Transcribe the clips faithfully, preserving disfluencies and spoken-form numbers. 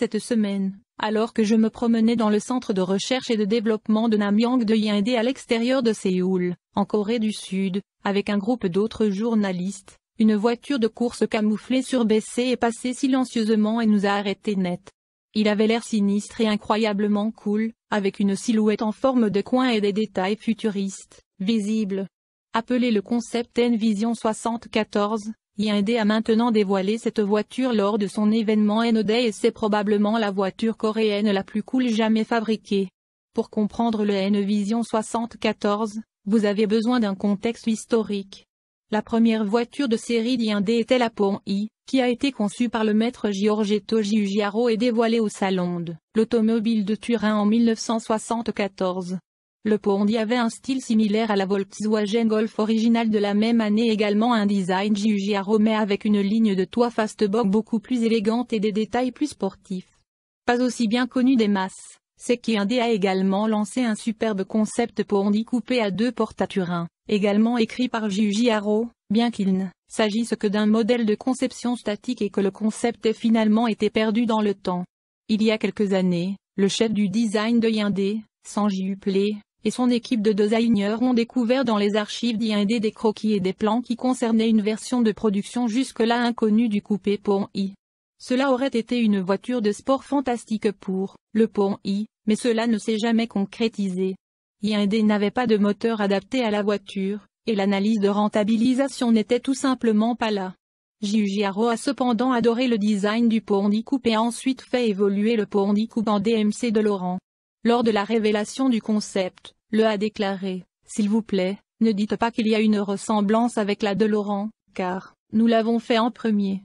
cette semaine, alors que je me promenais dans le centre de recherche et de développement de Namyang de Hyundai à l'extérieur de Séoul, en Corée du Sud, avec un groupe d'autres journalistes. Une voiture de course camouflée surbaissée est passée silencieusement et nous a arrêtés net. Il avait l'air sinistre et incroyablement cool, avec une silhouette en forme de coin et des détails futuristes, visibles. Appelé le concept N Vision soixante-quatorze, Hyundai a maintenant dévoilé cette voiture lors de son événement N Day et c'est probablement la voiture coréenne la plus cool jamais fabriquée. Pour comprendre le N Vision soixante-quatorze, vous avez besoin d'un contexte historique. La première voiture de série d'Hyundai était la Pony, qui a été conçue par le maître Giorgetto Giugiaro et dévoilée au Salon de l'Automobile de Turin en mille neuf cent soixante-quatorze. Le Pony avait un style similaire à la Volkswagen Golf originale de la même année, également un design Giugiaro mais avec une ligne de toit fastback beaucoup plus élégante et des détails plus sportifs. Pas aussi bien connu des masses, c'est qu'Hyundai a également lancé un superbe concept Pony coupé à deux portes à Turin, également écrit par Giugiaro, bien qu'il ne s'agisse que d'un modèle de conception statique et que le concept ait finalement été perdu dans le temps. Il y a quelques années, le chef du design de Hyundai, Sangju Ple, et son équipe de designers ont découvert dans les archives d'Hyundai des croquis et des plans qui concernaient une version de production jusque-là inconnue du coupé Pony. Cela aurait été une voiture de sport fantastique pour le Pony, mais cela ne s'est jamais concrétisé. Hyundai n'avait pas de moteur adapté à la voiture, et l'analyse de rentabilisation n'était tout simplement pas là. Giugiaro a cependant adoré le design du Pony Coupe et a ensuite fait évoluer le Pony Coupe en D M C de Laurent. Lors de la révélation du concept, le a déclaré « S'il vous plaît, ne dites pas qu'il y a une ressemblance avec la de Laurent, car, nous l'avons fait en premier.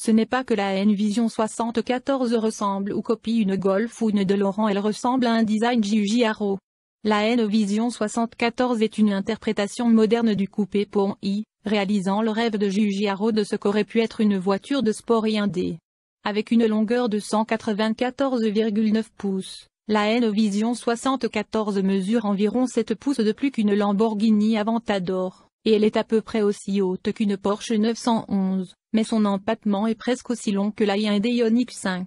Ce n'est pas que la N Vision soixante-quatorze ressemble ou copie une Golf ou une de Laurent, elle ressemble à un design Giugiaro. La N Vision soixante-quatorze est une interprétation moderne du coupé Pony, réalisant le rêve de Giugiaro de ce qu'aurait pu être une voiture de sport Hyundai. Avec une longueur de cent quatre-vingt-quatorze virgule neuf pouces. La N Vision soixante-quatorze mesure environ sept pouces de plus qu'une Lamborghini Aventador, et elle est à peu près aussi haute qu'une Porsche neuf cent onze, mais son empattement est presque aussi long que la Hyundai Ioniq cinq.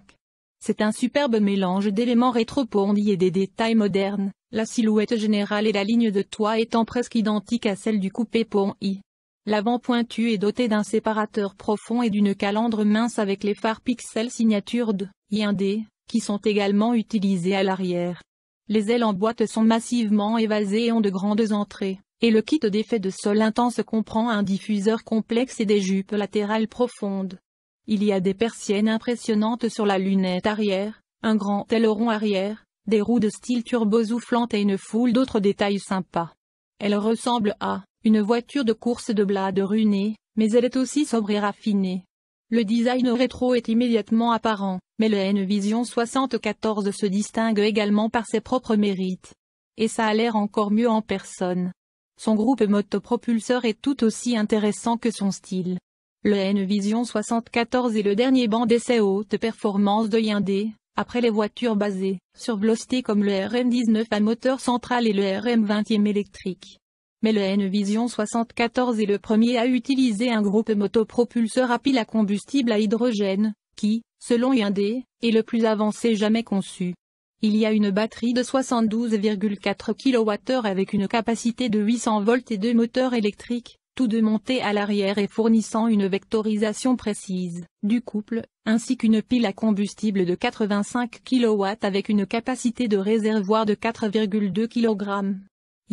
C'est un superbe mélange d'éléments rétro-Pony et des détails modernes, la silhouette générale et la ligne de toit étant presque identiques à celle du coupé Pony. L'avant pointu est doté d'un séparateur profond et d'une calandre mince avec les phares pixels signature de Hyundai, qui sont également utilisés à l'arrière. Les ailes en boîte sont massivement évasées et ont de grandes entrées, et le kit d'effet de sol intense comprend un diffuseur complexe et des jupes latérales profondes. Il y a des persiennes impressionnantes sur la lunette arrière, un grand aileron arrière, des roues de style turbo-soufflante et une foule d'autres détails sympas. Elle ressemble à une voiture de course de Blade Runée, mais elle est aussi sobre et raffinée. Le design rétro est immédiatement apparent, mais le N Vision soixante-quatorze se distingue également par ses propres mérites. Et ça a l'air encore mieux en personne. Son groupe motopropulseur est tout aussi intéressant que son style. Le N Vision soixante-quatorze est le dernier banc d'essai haute performance de Hyundai, après les voitures basées sur Vlosté comme le R M dix-neuf à moteur central et le R M vingt électrique. Mais le N Vision soixante-quatorze est le premier à utiliser un groupe motopropulseur à pile à combustible à hydrogène, qui, selon Hyundai, est le plus avancé jamais conçu. Il y a une batterie de soixante-douze virgule quatre kilowattheures avec une capacité de huit cents volts et deux moteurs électriques, tous deux montés à l'arrière et fournissant une vectorisation précise du couple, ainsi qu'une pile à combustible de quatre-vingt-cinq kilowatts avec une capacité de réservoir de quatre virgule deux kilogrammes.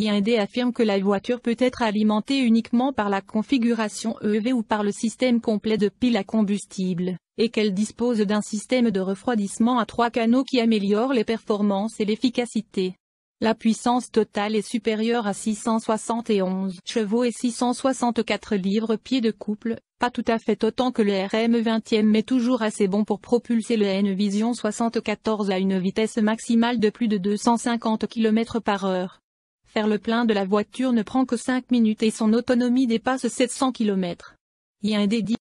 Hyundai affirme que la voiture peut être alimentée uniquement par la configuration E V ou par le système complet de piles à combustible, et qu'elle dispose d'un système de refroidissement à trois canaux qui améliore les performances et l'efficacité. La puissance totale est supérieure à six cent soixante et onze chevaux et six cent soixante-quatre livres-pieds de couple, pas tout à fait autant que le R M vingt mais toujours assez bon pour propulser le N Vision soixante-quatorze à une vitesse maximale de plus de deux cent cinquante kilomètres par heure. Faire le plein de la voiture ne prend que cinq minutes et son autonomie dépasse sept cents kilomètres. Hyundai dit